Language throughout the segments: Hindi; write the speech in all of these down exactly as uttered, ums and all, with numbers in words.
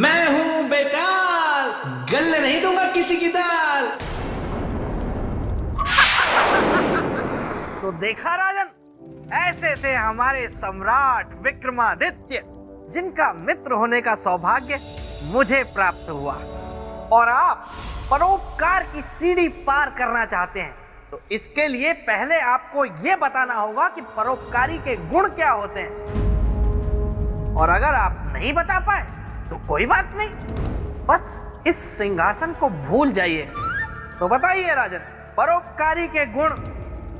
मैं हूं बेताल, गलने नहीं दूंगा किसी की दाल। तो देखा राजन, ऐसे थे हमारे सम्राट विक्रमादित्य, जिनका मित्र होने का सौभाग्य मुझे प्राप्त हुआ। और आप परोपकार की सीढ़ी पार करना चाहते हैं तो इसके लिए पहले आपको यह बताना होगा कि परोपकारी के गुण क्या होते हैं। और अगर आप नहीं बता पाए तो कोई बात नहीं, बस इस सिंहासन को भूल जाइए। तो बताइए राजन, परोपकारी के गुण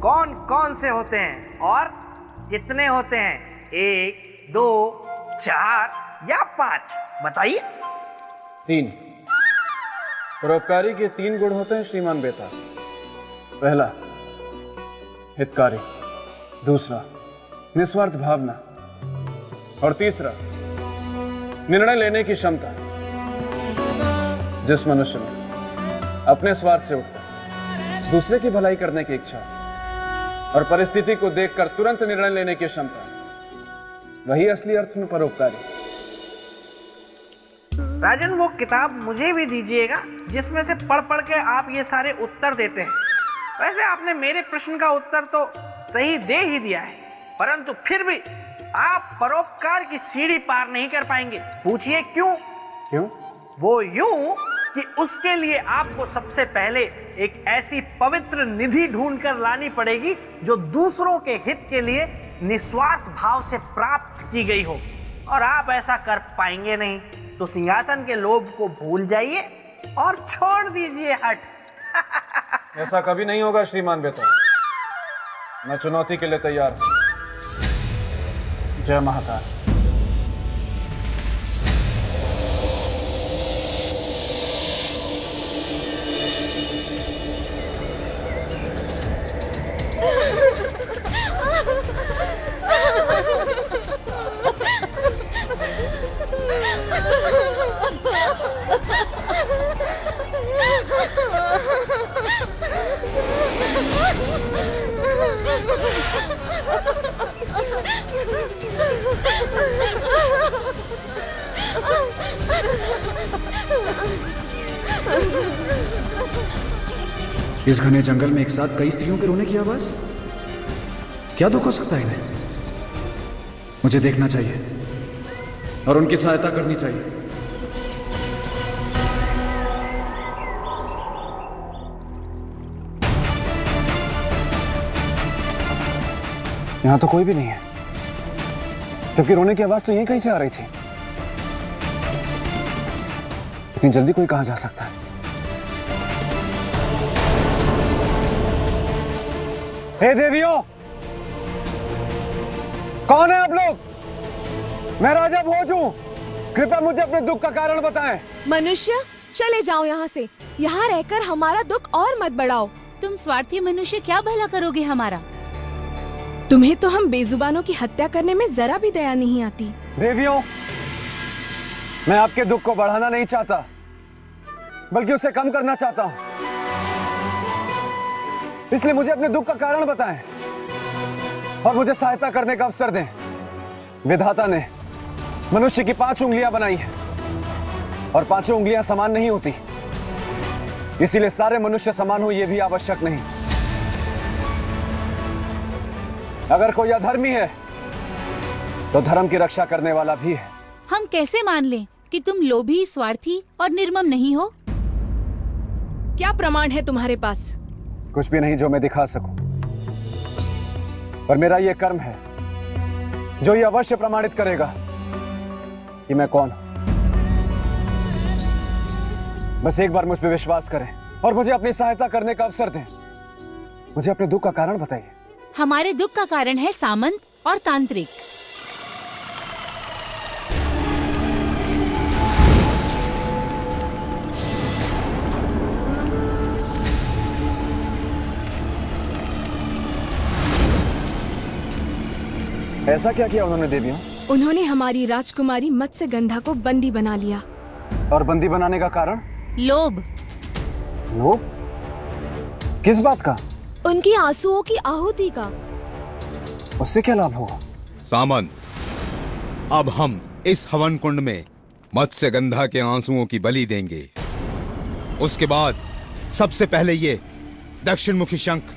कौन कौन से होते हैं और कितने होते हैं? एक, दो, चार या पांच? बताइए। तीन। परोपकारी के तीन गुण होते हैं श्रीमान बेताल। पहला हितकारी, दूसरा निस्वार्थ भावना और तीसरा निर्णय लेने की क्षमता। जिस मनुष्य में अपने स्वार्थ से उठकर दूसरे की भलाई करने की इच्छा और परिस्थिति को देखकर तुरंत निर्णय लेने की क्षमता, वही असली अर्थ में परोपकारी। राजन, वो किताब मुझे भी दीजिएगा जिसमें से पढ़ पढ़ के आप ये सारे उत्तर देते हैं। वैसे आपने मेरे प्रश्न का उत्तर तो सही दे ही दिया है, परंतु फिर भी आप परोपकार की सीढ़ी पार नहीं कर पाएंगे। पूछिए क्यों? क्यों? वो यूं कि उसके लिए आपको सबसे पहले एक ऐसी पवित्र निधि ढूंढकर लानी पड़ेगी जो दूसरों के हित के लिए निस्वार्थ भाव से प्राप्त की गई हो, और आप ऐसा कर पाएंगे नहीं। तो सिंहासन के लोभ को भूल जाइए और छोड़ दीजिए हट। ऐसा कभी नहीं होगा श्रीमान बेताल, मैं चुनौती के लिए तैयार हूं। जय महाकाल। इस घने जंगल में एक साथ कई स्त्रियों के रोने की आवाज, क्या दुख हो सकता है इन्हें? मुझे देखना चाहिए और उनकी सहायता करनी चाहिए। यहां तो कोई भी नहीं है, जबकि रोने की आवाज तो यहीं कहीं से आ रही थी। इतनी जल्दी कोई कहां जा सकता है? हे देवियों, कौन है आप लोग? मैं राजा भोज हूँ, कृपया मुझे अपने दुख का कारण बताएं। मनुष्य, चले जाओ यहाँ से। यहाँ रहकर हमारा दुख और मत बढ़ाओ। तुम स्वार्थी मनुष्य, क्या भला करोगे हमारा? तुम्हें तो हम बेजुबानों की हत्या करने में जरा भी दया नहीं आती। देवियों, मैं आपके दुख को बढ़ाना नहीं चाहता, बल्कि उसे कम करना चाहता हूँ। इसलिए मुझे अपने दुख का कारण बताएं और मुझे सहायता करने का अवसर दें। विधाता ने मनुष्य की पांच उंगलियां बनाई हैं और पांचों उंगलियां समान नहीं होती, इसीलिए सारे मनुष्य समान हो यह भी आवश्यक नहीं। अगर कोई अधर्मी है तो धर्म की रक्षा करने वाला भी है। हम कैसे मान लें कि तुम लोभी, स्वार्थी और निर्मम नहीं हो? क्या प्रमाण है तुम्हारे पास? कुछ भी नहीं जो मैं दिखा सकूं, पर मेरा यह कर्म है जो ये अवश्य प्रमाणित करेगा कि मैं कौन हूं। बस एक बार मुझ पर विश्वास करें और मुझे अपनी सहायता करने का अवसर दें। मुझे अपने दुख का कारण बताइए। हमारे दुख का कारण है सामंत और तांत्रिक। ऐसा क्या किया उन्होंने देवियों? उन्होंने हमारी राजकुमारी मत्स्यगंधा को बंदी बना लिया। और बंदी बनाने का कारण? लोभ। लोभ? किस बात का? उनकी आंसुओं की आहुति का। उससे क्या लाभ होगा? सामंत, अब हम इस हवन कुंड में मत्स्यगंधा के आंसुओं की बलि देंगे। उसके बाद सबसे पहले ये दक्षिणमुखी शंख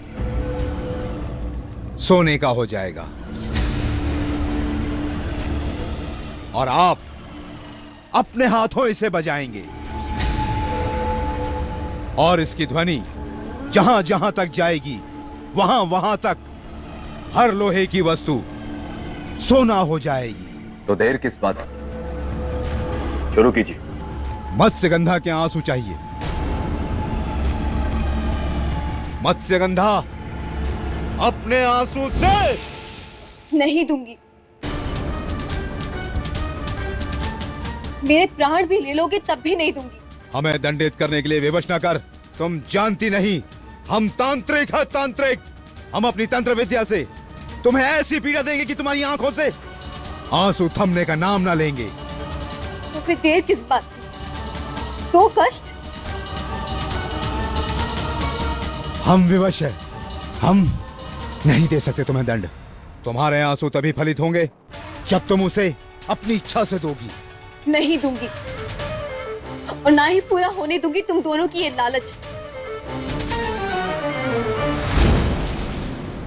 सोने का हो जाएगा और आप अपने हाथों इसे बजाएंगे और इसकी ध्वनि जहां जहां तक जाएगी वहां वहां तक हर लोहे की वस्तु सोना हो जाएगी। तो देर किस बात की, शुरू कीजिए। मत्स्यगंधा के आंसू चाहिए। मत्स्यगंधा अपने आंसू दे। नहीं दूंगी। मेरे प्राण भी ले लोगे तब भी नहीं दूंगी। हमें दंडित करने के लिए विवश न कर। तुम जानती नहीं हम तांत्रिक हैं, तांत्रिक। हम अपनी तंत्र विद्या से तुम्हें ऐसी पीड़ा देंगे कि तुम्हारी आंखों से आंसू थमने का नाम ना लेंगे। तो फिर देर किस बात की? तो कष्ट हम विवश हैं, हम नहीं दे सकते तुम्हें दंड। तुम्हारे आंसू तभी फलित होंगे जब तुम उसे अपनी इच्छा से दोगी। नहीं दूंगी और ना ही पूरा होने दूंगी तुम दोनों की ये लालच।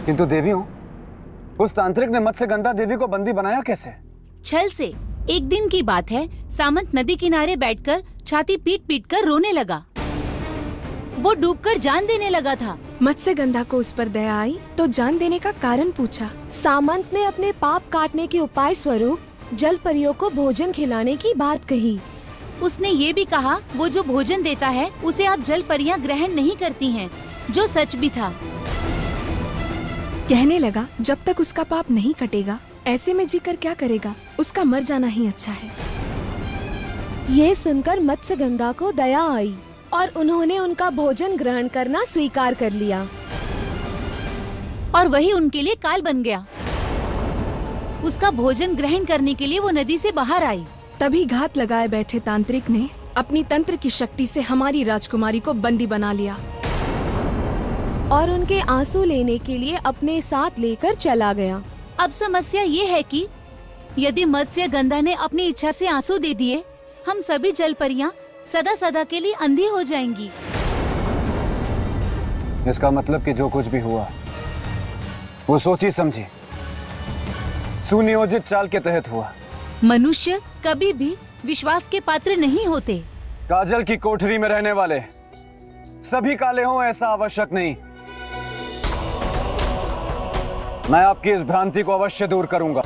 किंतु देवी हूँ, उस तांत्रिक ने मत्स्यगंधा देवी को बंदी बनाया कैसे? छल से। एक दिन की बात है, सामंत नदी किनारे बैठकर छाती पीट पीट कर रोने लगा। वो डूबकर जान देने लगा था। मत्स्यगंधा को उस पर दया आई तो जान देने का कारण पूछा। सामंत ने अपने पाप काटने के उपाय स्वरूप जल परियों को भोजन खिलाने की बात कही। उसने ये भी कहा वो जो भोजन देता है उसे आप जल परियां ग्रहण नहीं करती हैं, जो सच भी था। कहने लगा जब तक उसका पाप नहीं कटेगा ऐसे में जीकर क्या करेगा, उसका मर जाना ही अच्छा है। ये सुनकर मत्स्यगंधा को दया आई और उन्होंने उनका भोजन ग्रहण करना स्वीकार कर लिया और वही उनके लिए काल बन गया। उसका भोजन ग्रहण करने के लिए वो नदी से बाहर आई। तभी घात लगाए बैठे तांत्रिक ने अपनी तंत्र की शक्ति से हमारी राजकुमारी को बंदी बना लिया और उनके आंसू लेने के लिए अपने साथ लेकर चला गया। अब समस्या ये है कि यदि मत्स्यगंधा ने अपनी इच्छा से आंसू दे दिए, हम सभी जलपरियां सदा सदा के लिए अंधी हो जाएंगी। इसका मतलब कि जो कुछ भी हुआ वो सोची समझी सुनियोजित चाल के तहत हुआ। मनुष्य कभी भी विश्वास के पात्र नहीं होते। काजल की कोठरी में रहने वाले सभी काले हों ऐसा आवश्यक नहीं। मैं आपकी इस भ्रांति को अवश्य दूर करूंगा।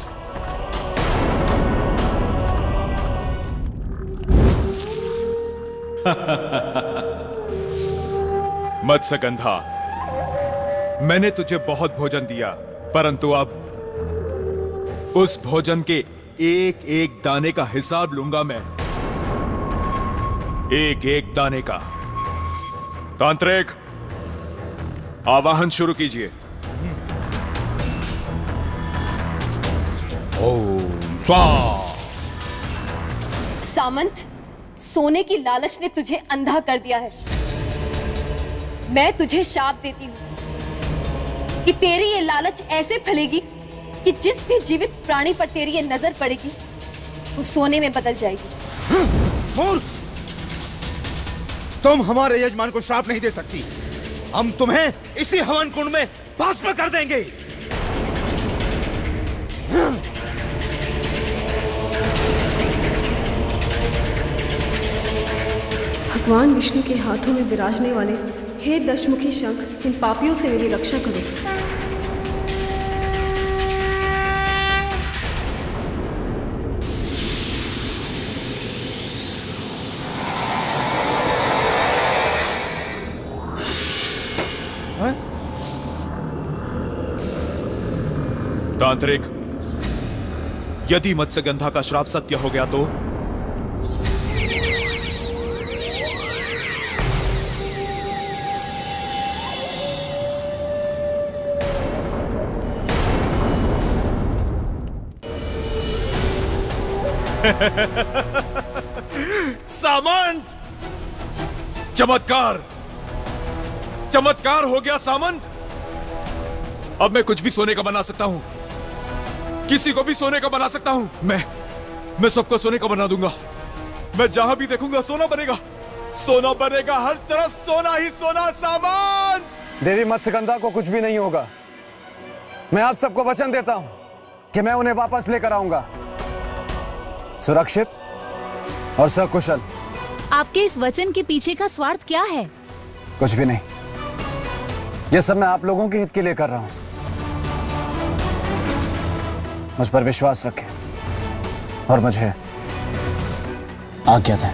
मत्स्यगंधा, मैंने तुझे बहुत भोजन दिया, परंतु अब उस भोजन के एक एक दाने का हिसाब लूंगा मैं, एक एक दाने का। तांत्रिक, आवाहन शुरू कीजिए। ओम स्वाहा। सामंत, सोने की लालच ने तुझे अंधा कर दिया है। मैं तुझे शाप देती हूँ कि तेरी ये लालच ऐसे फलेगी कि जिस भी जीवित प्राणी पर तेरी ये नजर पड़ेगी वो सोने में बदल जाएगी। और तुम हमारे यजमान को श्राप नहीं दे सकती। हम तुम्हें इसी हवन कुंड में भस्म कर देंगे। भगवान विष्णु के हाथों में विराजने वाले हे दशमुखी शंख, इन पापियों से मेरी रक्षा करो। है? तांत्रिक, यदि मत्स्यगंधा का श्राप सत्य हो गया तो सामंत, चमत्कार चमत्कार हो गया सामंत। अब मैं कुछ भी सोने का बना सकता हूं, किसी को भी सोने का बना सकता हूं। मैं मैं सबको सोने का बना दूंगा। मैं जहां भी देखूंगा सोना बनेगा, सोना बनेगा, हर तरफ सोना ही सोना। सामान देवी मत्स्यगंधा को कुछ भी नहीं होगा। मैं आप सबको वचन देता हूं कि मैं उन्हें वापस लेकर आऊंगा, सुरक्षित और सकुशल। आपके इस वचन के पीछे का स्वार्थ क्या है? कुछ भी नहीं, यह सब मैं आप लोगों के हित के लिए कर रहा हूं। मुझ पर विश्वास रखें और मुझे आज्ञा दें।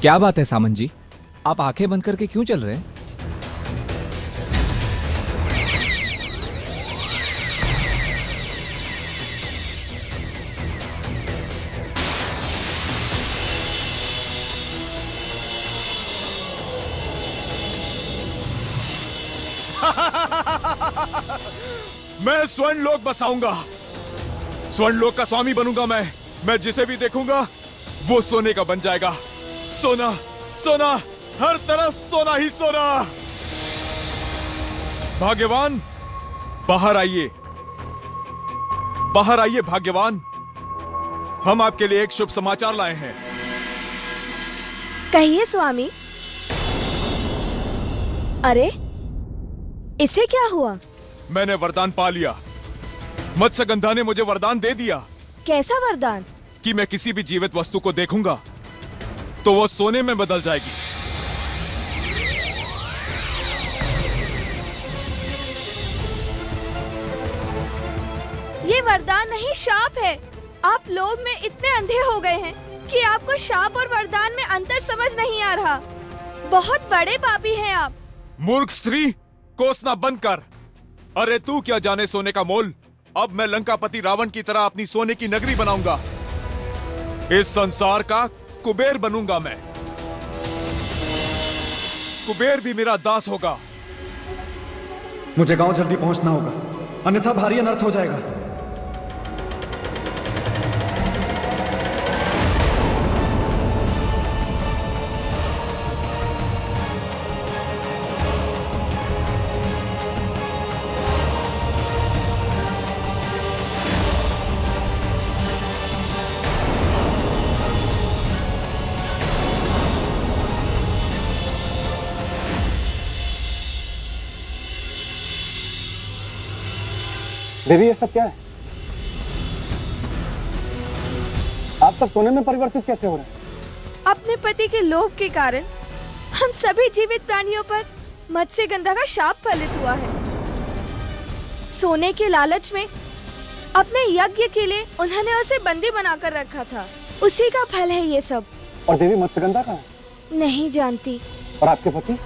क्या बात है सामंत जी, आप आंखें बंद करके क्यों चल रहे हैं? मैं स्वर्ण लोक बसाऊंगा, स्वर्ण लोक का स्वामी बनूंगा मैं। मैं जिसे भी देखूंगा वो सोने का बन जाएगा। सोना सोना, हर तरफ सोना ही सोना। भाग्यवान बाहर आइए, बाहर आइए भाग्यवान, हम आपके लिए एक शुभ समाचार लाए हैं। कहिए स्वामी। अरे इसे क्या हुआ? मैंने वरदान पा लिया, मत्स्यगंधा ने मुझे वरदान दे दिया। कैसा वरदान? कि मैं किसी भी जीवित वस्तु को देखूंगा तो वो सोने में बदल जाएगी। ये वरदान नहीं शाप है। आप लोभ में इतने अंधे हो गए हैं कि आपको शाप और वरदान में अंतर समझ नहीं आ रहा। बहुत बड़े पापी हैं आप। मूर्ख स्त्री, कोसना बंद कर। अरे तू क्या जाने सोने का मोल। अब मैं लंकापति रावण की तरह अपनी सोने की नगरी बनाऊंगा। इस संसार का कुबेर बनूंगा मैं। कुबेर भी मेरा दास होगा। मुझे गांव जल्दी पहुंचना होगा, अन्यथा भारी अनर्थ हो जाएगा। देवी ये सब क्या है? आप सब सोने में परिवर्तित कैसे हो रहे हैं? अपने पति के लोभ के कारण हम सभी जीवित प्राणियों पर मत्स्यगंधा का शाप फलित हुआ है। सोने के लालच में अपने यज्ञ के लिए उन्होंने उसे बंदी बनाकर रखा था, उसी का फल है ये सब। और देवी मत्स्यगंधा कहाँ है? नहीं जानती। और आपके पति?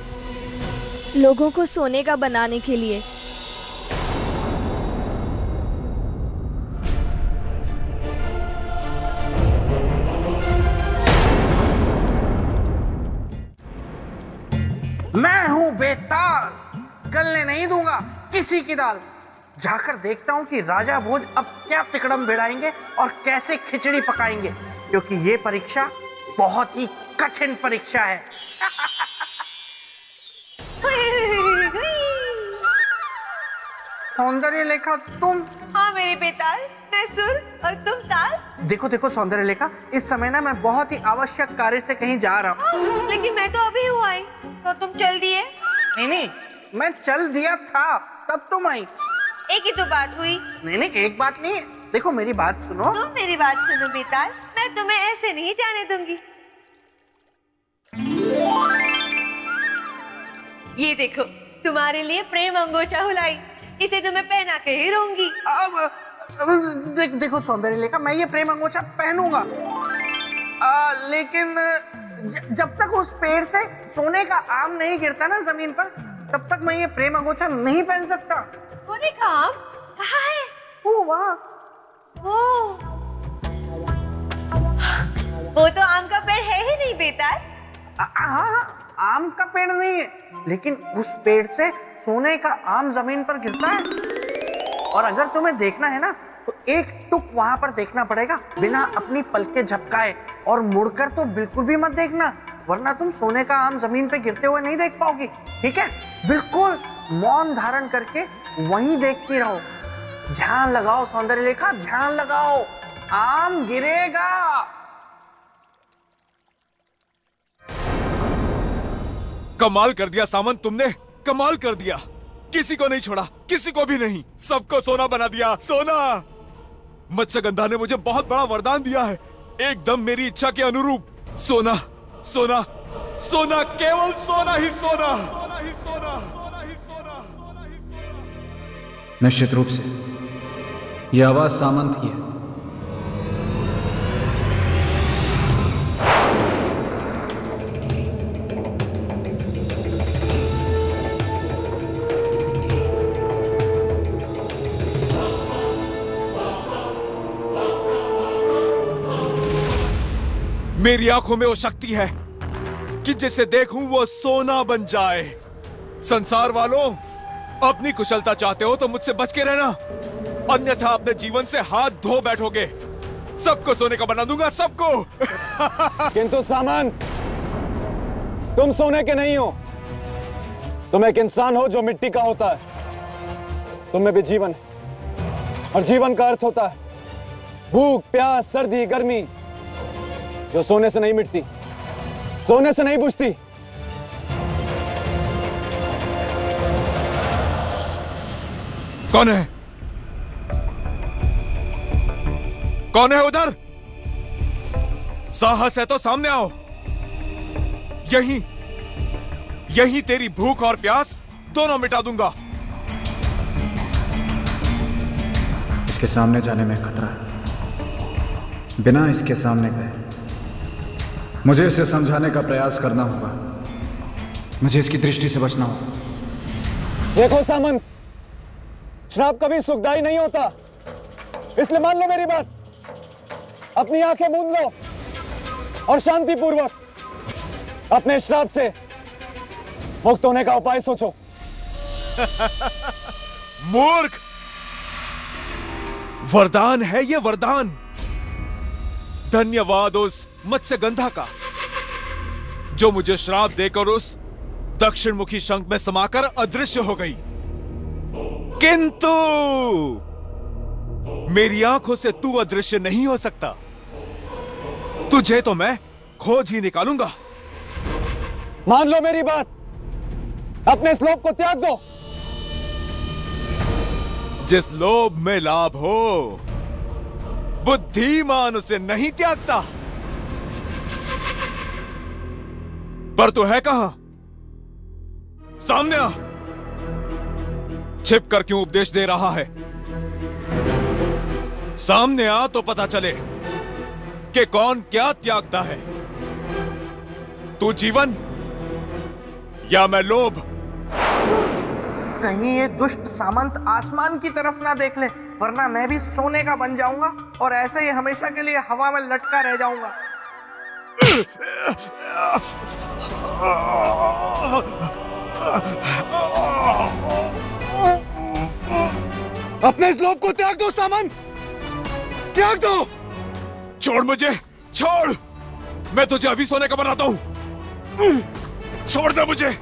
लोगों को सोने का बनाने के लिए। मैं हूं बेताल, गलने नहीं दूंगा किसी की दाल। जाकर देखता हूं कि राजा भोज अब क्या तिकड़म भिड़ाएंगे और कैसे खिचड़ी पकाएंगे, क्योंकि ये परीक्षा बहुत ही कठिन परीक्षा है। सौंदर्य लेखा तुम? हाँ मेरी बेताल, मैं सुर और तुम ताल। देखो देखो सौंदर्य लेखा, इस समय ना मैं बहुत ही आवश्यक कार्य से कहीं जा रहा हूँ। लेकिन मैं तो अभी हुआ आई, तो तुम चल दिए। नहीं नहीं, मैं चल दिया था तब तुम आई। एक ही तो बात हुई। नहीं नहीं, एक बात नहीं। देखो मेरी बात सुनो। तुम मेरी बात सुनो बेताल, मैं तुम्हें ऐसे नहीं जाने दूंगी। ये देखो तुम्हारे लिए प्रेम अंगोछा हुलाई, इसे तुम्हें पहना के ही रहूंगी। अब, अब दे, देखो सौंदर्य लेखा, मैं ये प्रेम अंगोछा पहनूंगा, आ, लेकिन जब तक उस पेड़ से सोने का आम नहीं गिरता ना जमीन पर, तब तक मैं ये प्रेम अंगोछा नहीं पहन सकता। सोने का आम कहाँ है? वो वहाँ। वो वो तो आम का पेड़ है ही नहीं बेताल। हाँ, आम का पेड़ नहीं है, लेकिन उस पेड़ से सोने का आम जमीन पर गिरता है। और अगर तुम्हें देखना है ना तो एक टुक वहां पर देखना पड़ेगा बिना अपनी पलके झपकाए, और मुड़कर तो बिल्कुल भी मत देखना, वरना तुम सोने का आम जमीन पे गिरते हुए नहीं देख पाओगी। ठीक है, बिल्कुल मौन धारण करके वहीं देखती रहो। ध्यान लगाओ सौंदर्य लेखा, ध्यान लगाओ, आम गिरेगा। कमाल कर दिया सामंत, तुमने कमाल कर दिया, किसी को नहीं छोड़ा, किसी को भी नहीं, सबको सोना बना दिया। सोना! मत्स्यगंधा ने मुझे बहुत बड़ा वरदान दिया है, एकदम मेरी इच्छा के अनुरूप। सोना सोना सोना, केवल सोना ही सोना, सोना ही सोना, सोना ही सोना। निश्चित रूप से यह आवाज सामंत की है। मेरी आंखों में वो शक्ति है कि जिसे देखूं वो सोना बन जाए। संसार वालों, अपनी कुशलता चाहते हो तो मुझसे बच के रहना, अन्यथा अपने जीवन से हाथ धो बैठोगे। सबको सोने का बना दूंगा, सबको। किंतु सामंत, तुम सोने के नहीं हो, तुम एक इंसान हो जो मिट्टी का होता है। तुम में भी जीवन, और जीवन का अर्थ होता है भूख, प्यास, सर्दी, गर्मी, जो सोने से नहीं मिटती, सोने से नहीं बुझती। कौन है, कौन है उधर? साहस है तो सामने आओ। यही यही तेरी भूख और प्यास दोनों मिटा दूंगा। इसके सामने जाने में खतरा है, बिना इसके सामने गए मुझे इसे समझाने का प्रयास करना होगा, मुझे इसकी दृष्टि से बचना होगा। देखो सामंत, श्राप कभी सुखदायी नहीं होता, इसलिए मान लो मेरी बात, अपनी आंखें मूंद लो और शांतिपूर्वक अपने श्राप से मुक्त होने का उपाय सोचो। मूर्ख! वरदान है ये वरदान, धन्यवाद उस मत्स्यगंधा का जो मुझे श्राप देकर उस दक्षिणमुखी शंख में समाकर अदृश्य हो गई। किंतु मेरी आंखों से तू अदृश्य नहीं हो सकता, तुझे तो मैं खोज ही निकालूंगा। मान लो मेरी बात, अपने इस लोभ को त्याग दो। जिस लोभ में लाभ हो, बुद्धिमान उसे नहीं त्यागता। पर तू है कहां? सामने आ। छिप कर क्यों उपदेश दे रहा है? सामने आ तो पता चले कि कौन क्या त्यागता है, तू जीवन या मैं लोभ। कहीं ये दुष्ट सामंत आसमान की तरफ ना देख ले, वरना मैं भी सोने का बन जाऊंगा और ऐसे ही हमेशा के लिए हवा में लटका रह जाऊंगा। अपने इस लोभ को त्याग दो सामंत, त्याग दो। छोड़ मुझे, छोड़, मैं तुझे अभी सोने का बनाता हूं। छोड़ दे मुझे।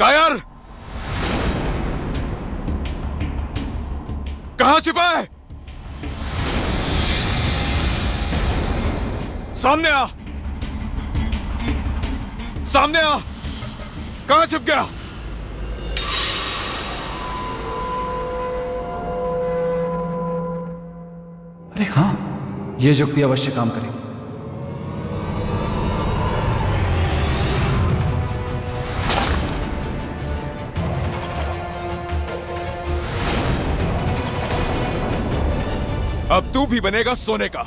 कायर, कहां छिपा है? सामने आ, सामने आ, कहां छिप गया? अरे हां, यह युक्ति अवश्य काम करेगी। अब तू भी बनेगा सोने का।